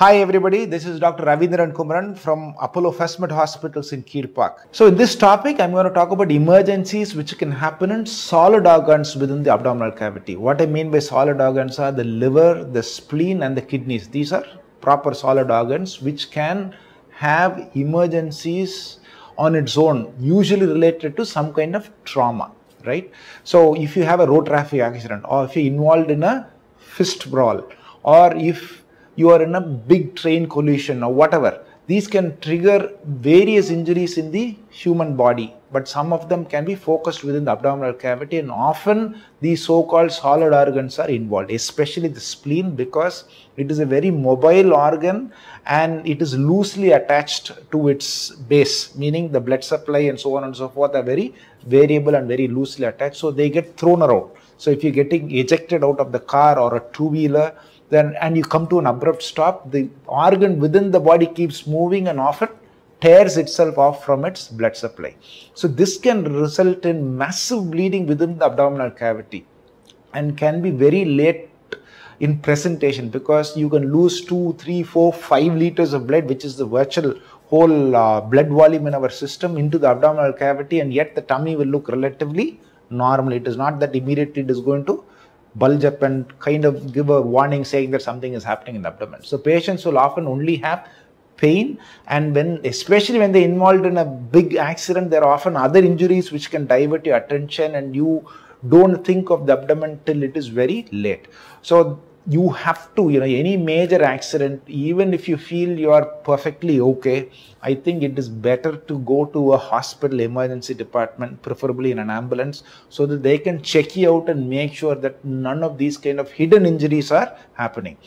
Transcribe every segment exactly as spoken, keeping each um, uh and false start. Hi everybody, this is Doctor Ravindran Kumaran from Apollo First Med Hospitals in Kilpauk. So in this topic, I'm going to talk about emergencies which can happen in solid organs within the abdominal cavity. What I mean by solid organs are the liver, the spleen and the kidneys. These are proper solid organs which can have emergencies on its own, usually related to some kind of trauma, right? So if you have a road traffic accident, or if you're involved in a fist brawl, or if you are in a big train collision or whatever. These can trigger various injuries in the human body, but some of them can be focused within the abdominal cavity, and often these so-called solid organs are involved, especially the spleen, because it is a very mobile organ and it is loosely attached to its base, meaning the blood supply and so on and so forth are very variable and very loosely attached, so they get thrown around. So if you're getting ejected out of the car or a two-wheeler, then and you come to an abrupt stop, the organ within the body keeps moving and often tears itself off from its blood supply. So this can result in massive bleeding within the abdominal cavity and can be very late in presentation, because you can lose two, three, four, five liters of blood, which is the virtual whole uh, blood volume in our system, into the abdominal cavity, and yet the tummy will look relatively normal. It is not that immediately it is going to bulge up and kind of give a warning saying that something is happening in the abdomen. So patients will often only have pain, and when, especially when they're involved in a big accident, there are often other injuries which can divert your attention, and you don't think of the abdomen till it is very late. So you have to, you know, any major accident, even if you feel you are perfectly okay, I think it is better to go to a hospital emergency department, preferably in an ambulance, so that they can check you out and make sure that none of these kind of hidden injuries are happening.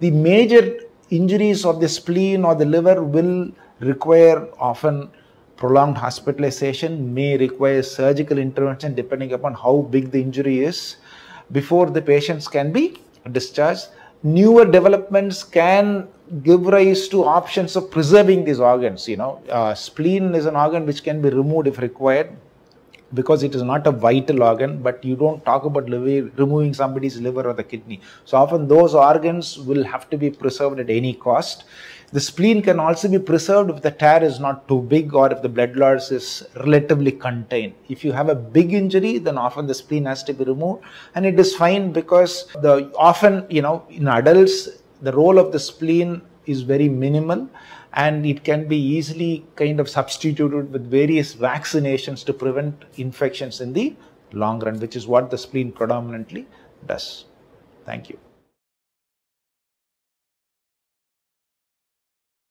The major injuries of the spleen or the liver will require often prolonged hospitalization, may require surgical intervention depending upon how big the injury is, before the patients can be discharge. Newer developments can give rise to options of preserving these organs. You know, uh, spleen is an organ which can be removed if required, because it is not a vital organ, but you don't talk about liver, removing somebody's liver or the kidney. So often those organs will have to be preserved at any cost. The spleen can also be preserved if the tear is not too big, or if the blood loss is relatively contained. If you have a big injury, then often the spleen has to be removed, and it is fine, because the often, you know, in adults, the role of the spleen is very minimal, and it can be easily kind of substituted with various vaccinations to prevent infections in the long run, which is what the spleen predominantly does. Thank you.